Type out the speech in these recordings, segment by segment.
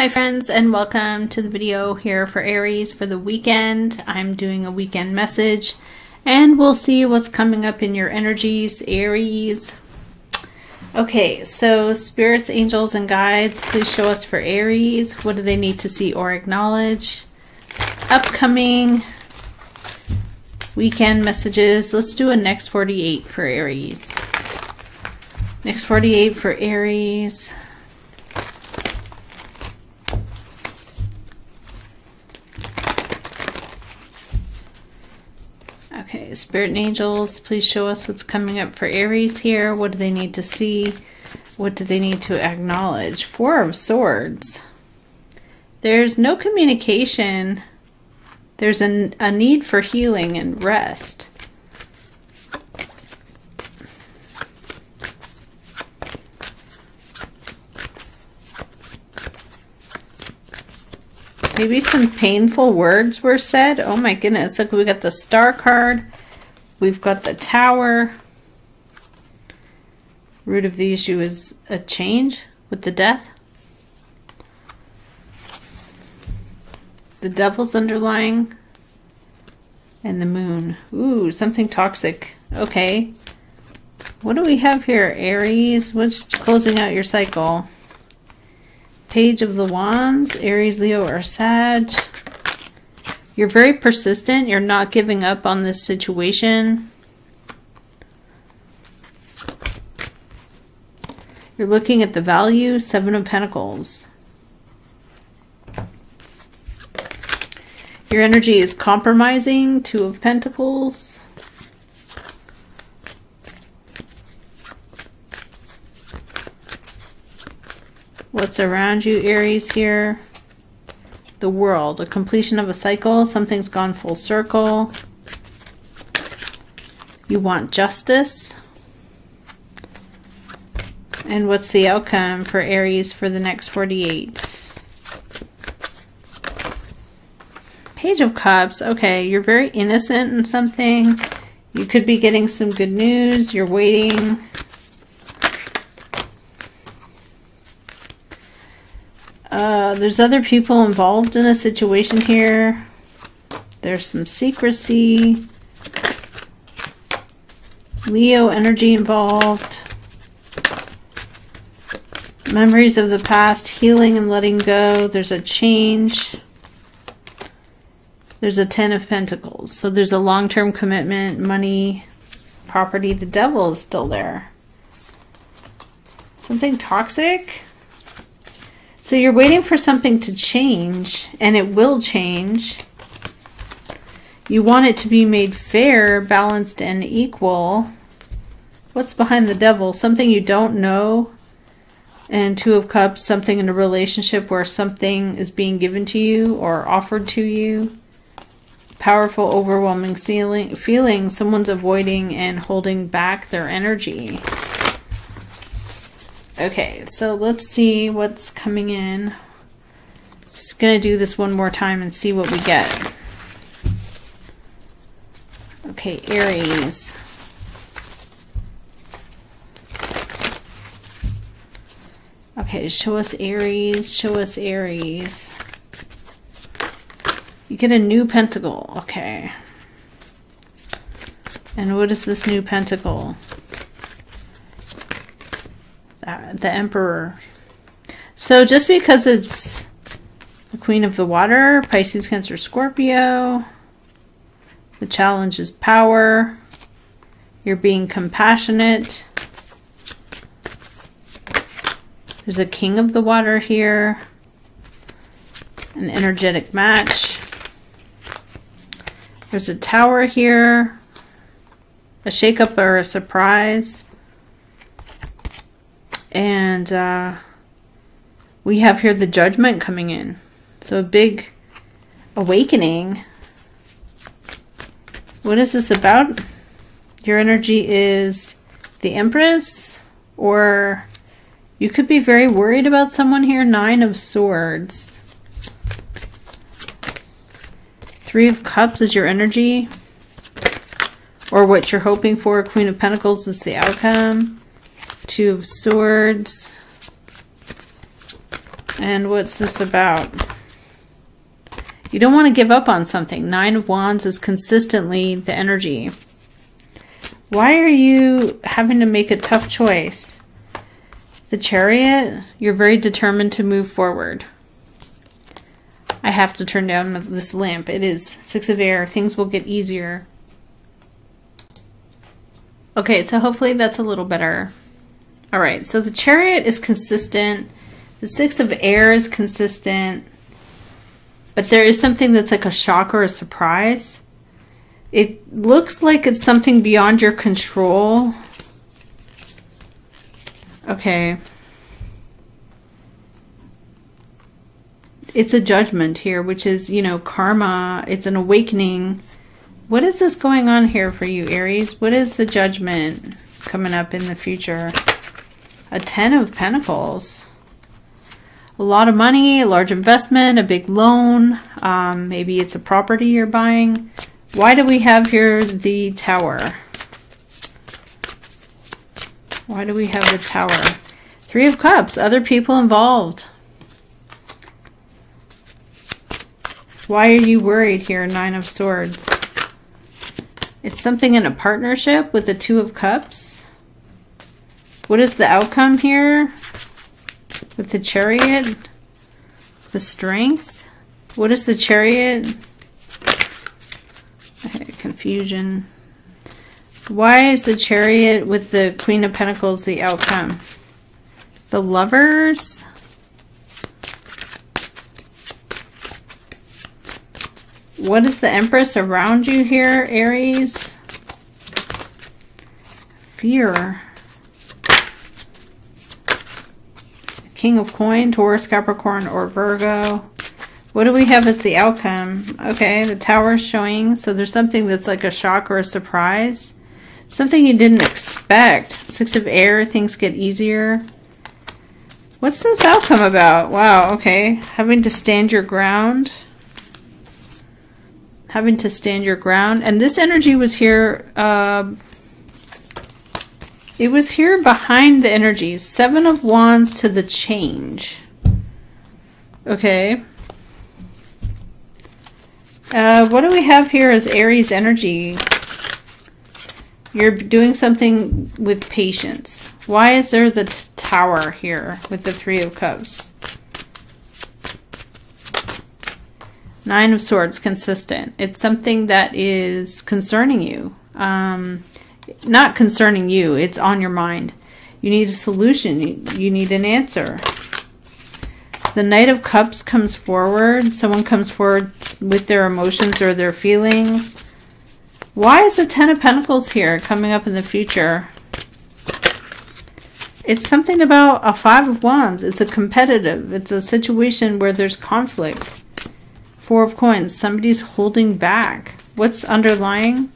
Hi friends, and welcome to the video here for Aries for the weekend. I'm doing a weekend message and we'll see what's coming up in your energies, Aries. Okay, so spirits, angels, and guides, please show us for Aries. What do they need to see or acknowledge? Upcoming weekend messages. Let's do a next 48 for Aries. Next 48 for Aries. Okay, spirit and angels, please show us what's coming up for Aries here. What do they need to see? What do they need to acknowledge? Four of Swords. There's no communication. There's a need for healing and rest. Maybe some painful words were said. Oh my goodness, look, we got the Star card. We've got the Tower. Root of the issue is a change with the Death. The Devil's underlying. And the Moon. Ooh, something toxic. Okay. What do we have here, Aries? What's closing out your cycle? Page of the Wands, Aries, Leo, or Sag. You're very persistent. You're not giving up on this situation. You're looking at the value, Seven of Pentacles. Your energy is compromising, Two of Pentacles. What's around you, Aries, here? The World, a completion of a cycle. Something's gone full circle. You want justice. And what's the outcome for Aries for the next 48? Page of Cups. Okay, you're very innocent in something. You could be getting some good news. You're waiting. There's other people involved in a situation here. There's some secrecy. Leo energy involved. Memories of the past, healing and letting go. There's a change. There's a Ten of Pentacles. So there's a long-term commitment, money, property. The Devil is still there. Something toxic. So you're waiting for something to change, and it will change. You want it to be made fair, balanced, and equal. What's behind the Devil? Something you don't know. And Two of Cups, something in a relationship where something is being given to you or offered to you. Powerful, overwhelming feeling. Someone's avoiding and holding back their energy. Okay, so let's see what's coming in. Just gonna do this one more time and see what we get. Okay, Aries. Okay, show us Aries, show us Aries. You get a new pentacle, okay. And what is this new pentacle? The Emperor. So just because it's the Queen of the Water, Pisces, Cancer, Scorpio, the challenge is power. You're being compassionate. There's a King of the Water here. An energetic match. There's a Tower here. A shakeup or a surprise. And we have here the Judgment coming in. So a big awakening. What is this about? Your energy is the Empress, or you could be very worried about someone here. Nine of Swords. Three of Cups is your energy, or what you're hoping for. Queen of Pentacles is the outcome. Two of Swords, And what's this about? You don't want to give up on something. Nine of Wands is consistently the energy. Why are you having to make a tough choice? The Chariot, you're very determined to move forward. I have to turn down this lamp. It is Six of Air. Things will get easier. Okay, so hopefully that's a little better. All right, so the Chariot is consistent. The Six of Air is consistent. But there is something that's like a shock or a surprise. It looks like it's something beyond your control. Okay. It's a judgment here, which is, you know, karma. It's an awakening. What is this going on here for you, Aries? What is the judgment coming up in the future? A Ten of Pentacles. A lot of money, a large investment, a big loan. Maybe it's a property you're buying. Why do we have here the Tower? Why do we have the Tower? Three of Cups, other people involved. Why are you worried here? Nine of Swords. It's something in a partnership with the Two of Cups. What is the outcome here with the Chariot? The Strength. What is the Chariot? Okay, confusion. Why is the Chariot with the Queen of Pentacles the outcome? The Lovers. What is the Empress around you here, Aries? Fear. King of Coin, Taurus, Capricorn, or Virgo. What do we have as the outcome? Okay, the Tower is showing. So there's something that's like a shock or a surprise. Something you didn't expect. Six of Air, things get easier. What's this outcome about? Wow, okay. Having to stand your ground. Having to stand your ground. And this energy was here, it was here behind the energies. Seven of Wands to the change. Okay. What do we have here as Aries energy? You're doing something with patience. Why is there the Tower here with the Three of Cups? Nine of Swords, consistent. It's something that is concerning you. Not concerning you, it's on your mind. You need a solution. You need an answer. The Knight of Cups comes forward. Someone comes forward with their emotions or their feelings. Why is the Ten of Pentacles here coming up in the future? It's something about a Five of Wands. It's a competitive. It's a situation where there's conflict. Four of Coins, somebody's holding back. What's underlying?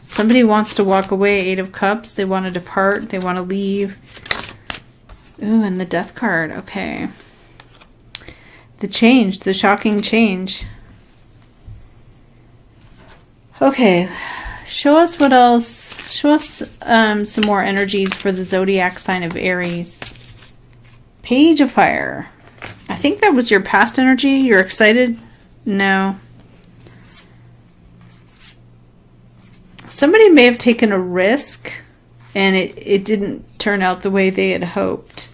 Somebody wants to walk away. Eight of Cups, they want to depart, they want to leave. Ooh, and the Death card, okay. The change, the shocking change. Okay, show us what else, show us some more energies for the zodiac sign of Aries. Page of Fire. I think that was your past energy. You're excited? No. Somebody may have taken a risk and it didn't turn out the way they had hoped.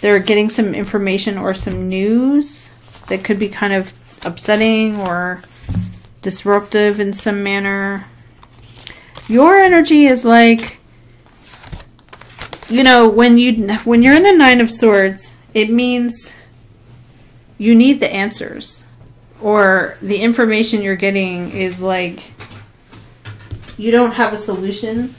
They're getting some information or some news that could be kind of upsetting or disruptive in some manner. Your energy is like, you know, when you're in a Nine of Swords, it means you need the answers, or the information you're getting is like you don't have a solution.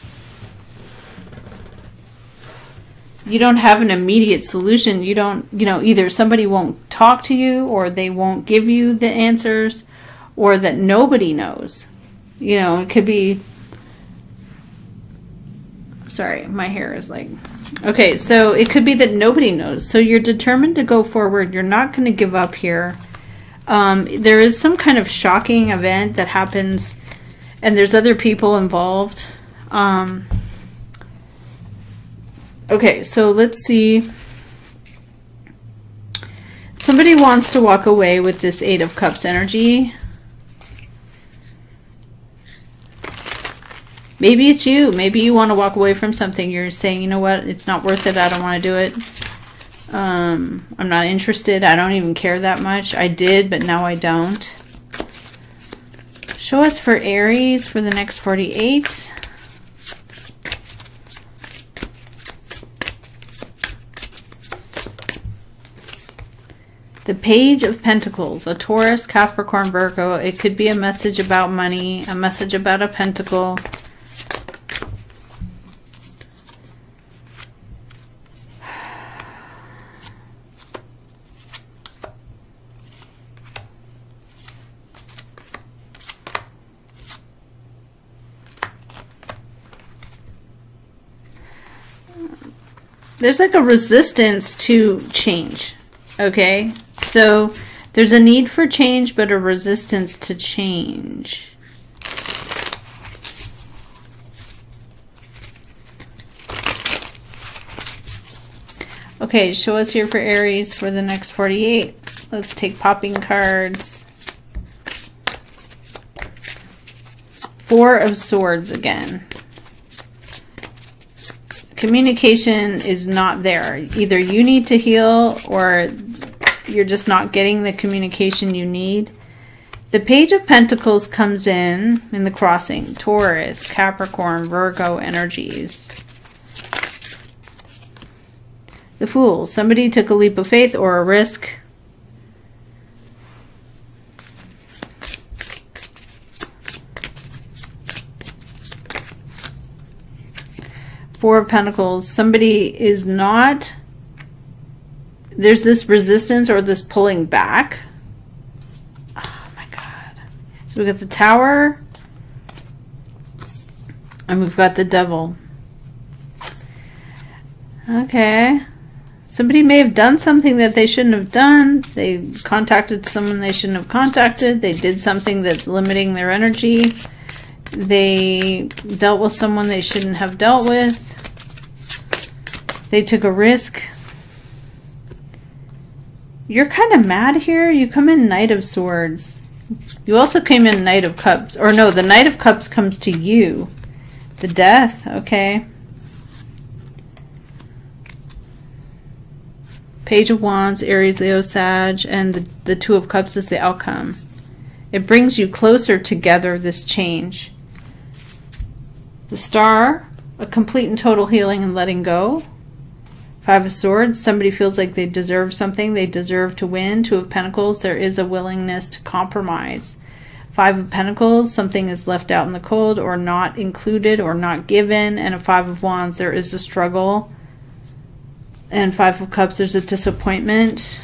You don't have an immediate solution. You don't, you know, either somebody won't talk to you, or they won't give you the answers, or that nobody knows. You know, it could be, sorry, my hair is like, okay, so it could be that nobody knows. So you're determined to go forward. You're not going to give up here. There is some kind of shocking event that happens, and there's other people involved. Okay, so let's see. Somebody wants to walk away with this Eight of Cups energy. Maybe it's you. Maybe you want to walk away from something. You're saying, you know what, it's not worth it. I don't want to do it. I'm not interested. I don't even care that much. I did, but now I don't. Show us for Aries for the next 48. The Page of Pentacles, a Taurus, Capricorn, Virgo. It could be a message about money, a message about a pentacle. There's like a resistance to change, okay? So there's a need for change, but a resistance to change. Okay, show us here for Aries for the next 48. Let's take popping cards. Four of Swords again. Communication is not there. Either you need to heal or you're just not getting the communication you need. The Page of Pentacles comes in the crossing. Taurus, Capricorn, Virgo energies. The Fool. Somebody took a leap of faith or a risk. Four of Pentacles. Somebody is not... There's this resistance or this pulling back. Oh my God. So we've got the Tower and we've got the Devil. Okay. Somebody may have done something that they shouldn't have done. They contacted someone they shouldn't have contacted. They did something that's limiting their energy. They dealt with someone they shouldn't have dealt with. They took a risk. You're kind of mad here. You come in Knight of Swords. You also came in Knight of Cups. Or no, the Knight of Cups comes to you. The Death, okay. Page of Wands, Aries, Leo, Sag, and the Two of Cups is the outcome. It brings you closer together, this change. The Star, a complete and total healing and letting go. Five of Swords, somebody feels like they deserve something, they deserve to win. Two of Pentacles, there is a willingness to compromise. Five of Pentacles, something is left out in the cold or not included or not given. And a Five of Wands, there is a struggle. And Five of Cups, there's a disappointment.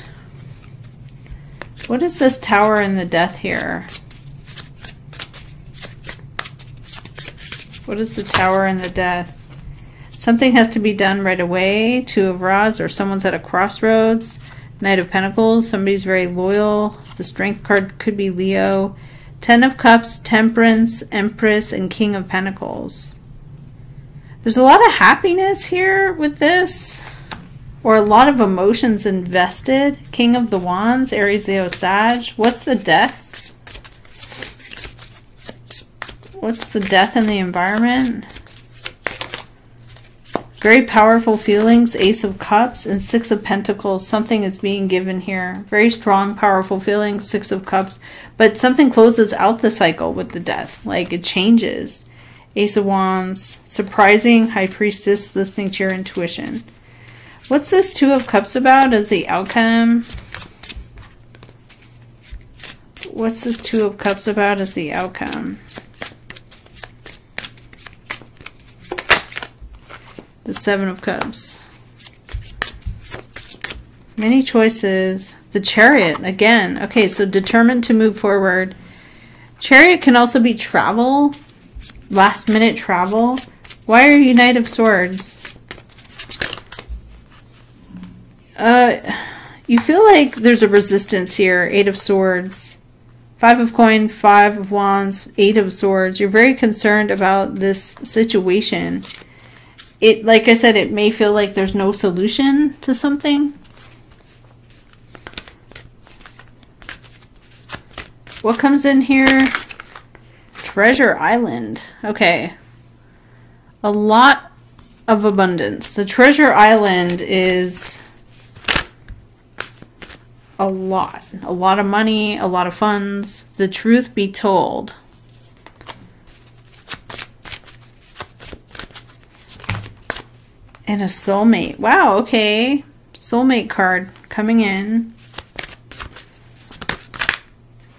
What is this Tower and the Death here? What is the Tower and the Death? Something has to be done right away. Two of Rods, or someone's at a crossroads. Knight of Pentacles, somebody's very loyal. The Strength card could be Leo. Ten of Cups, Temperance, Empress, and King of Pentacles. There's a lot of happiness here with this, or a lot of emotions invested. King of the Wands, Aries, Leo, Sag. What's the Death? What's the Death in the environment? Very powerful feelings, Ace of Cups, and Six of Pentacles. Something is being given here. Very strong, powerful feelings, Six of Cups. But something closes out the cycle with the Death. Like, it changes. Ace of Wands, surprising, High Priestess, listening to your intuition. What's this Two of Cups about as the outcome? What's this Two of Cups about as the outcome? The Seven of Cups. Many choices. The Chariot, again. Okay, so determined to move forward. Chariot can also be travel, last minute travel. Why are you Knight of Swords? You feel like there's a resistance here. Eight of Swords. Five of Coins, Five of Wands, Eight of Swords. You're very concerned about this situation. It, like I said, it may feel like there's no solution to something. What comes in here? Treasure Island. Okay. A lot of abundance. The Treasure Island is a lot. A lot of money, a lot of funds. The truth be told. And a soulmate. Wow, okay. Soulmate card coming in.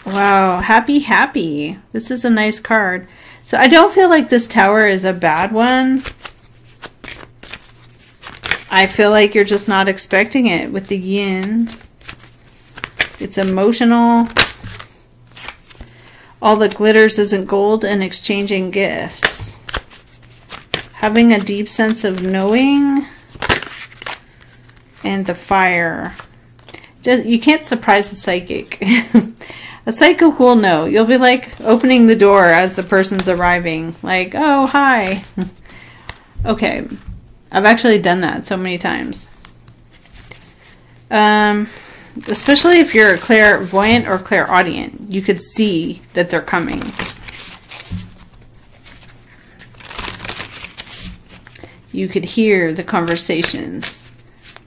Wow, happy, happy. This is a nice card. So I don't feel like this tower is a bad one. I feel like you're just not expecting it with the yin. It's emotional. All that glitters isn't gold, and exchanging gifts. Having a deep sense of knowing, and the fire. Just, you can't surprise the psychic. A psychic will know. You'll be like opening the door as the person's arriving. Like, oh, hi. Okay. I've actually done that so many times. Especially if you're a clairvoyant or clairaudient. You could see that they're coming. You could hear the conversations.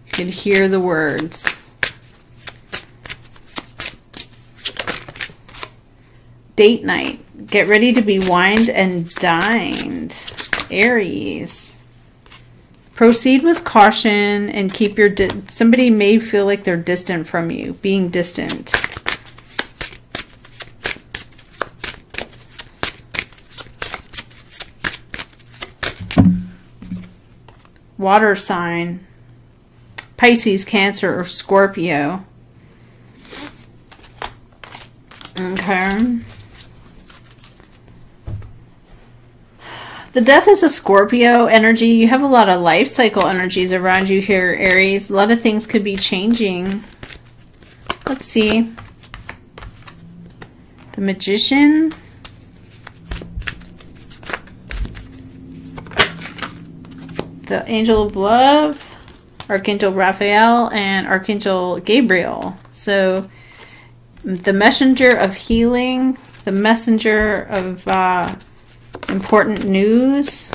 You could hear the words. Date night. Get ready to be wined and dined. Aries. Proceed with caution and keep your... Somebody may feel like they're distant from you. Being distant. Water sign. Pisces, Cancer, or Scorpio. Okay. The death is a Scorpio energy. You have a lot of life cycle energies around you here, Aries. A lot of things could be changing. Let's see. The Magician. The Angel of Love. Archangel Raphael and Archangel Gabriel. So, the messenger of healing. The messenger of... important news,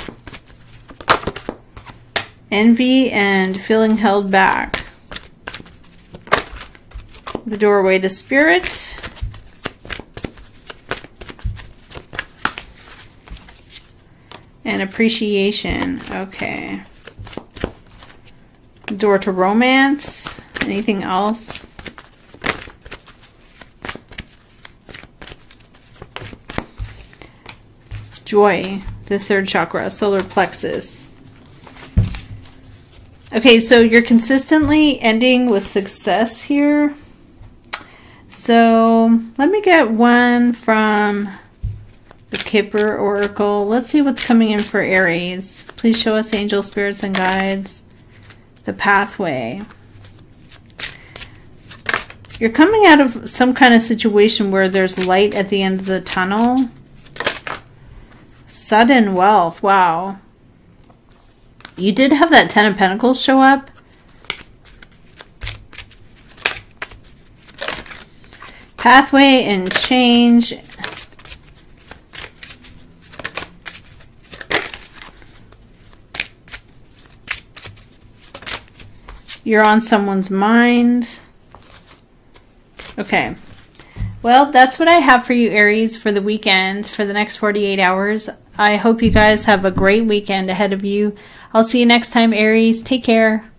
envy, and feeling held back. The doorway to spirit. And appreciation. Okay. Door to romance. Anything else? Joy, the third chakra, solar plexus. Okay, so you're consistently ending with success here. So let me get one from the Kipper Oracle. Let's see what's coming in for Aries. Please show us, angel spirits and guides, the pathway. You're coming out of some kind of situation where there's light at the end of the tunnel. Sudden wealth. Wow. You did have that Ten of Pentacles show up. Pathway and change. You're on someone's mind. Okay. Well, that's what I have for you, Aries, for the weekend, for the next 48 hours. I hope you guys have a great weekend ahead of you. I'll see you next time, Aries. Take care.